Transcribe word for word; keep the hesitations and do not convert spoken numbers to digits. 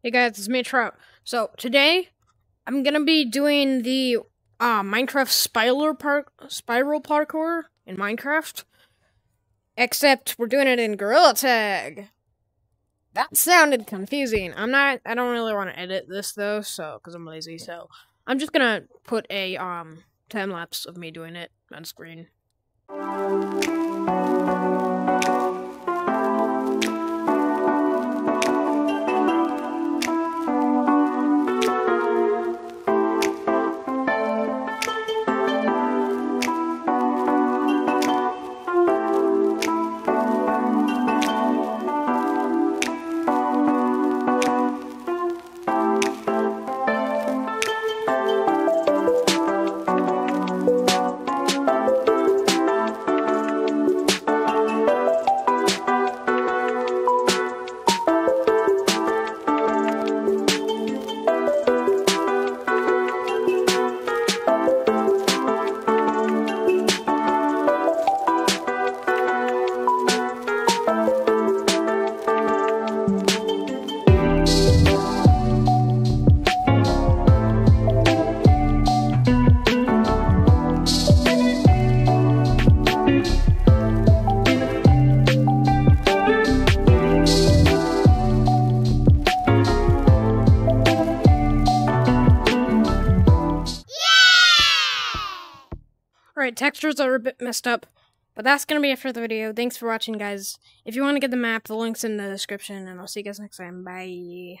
Hey guys, it's me, Trout. So today, I'm gonna be doing the uh, Minecraft spiral park spiral parkour in Minecraft. Except we're doing it in Gorilla Tag. That sounded confusing. I'm not. I don't really want to edit this though, so because I'm lazy. So I'm just gonna put a um time lapse of me doing it on screen. Alright, textures are a bit messed up, but that's going to be it for the video. Thanks for watching, guys. If you want to get the map, the link's in the description, and I'll see you guys next time. Bye.